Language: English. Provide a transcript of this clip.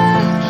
Child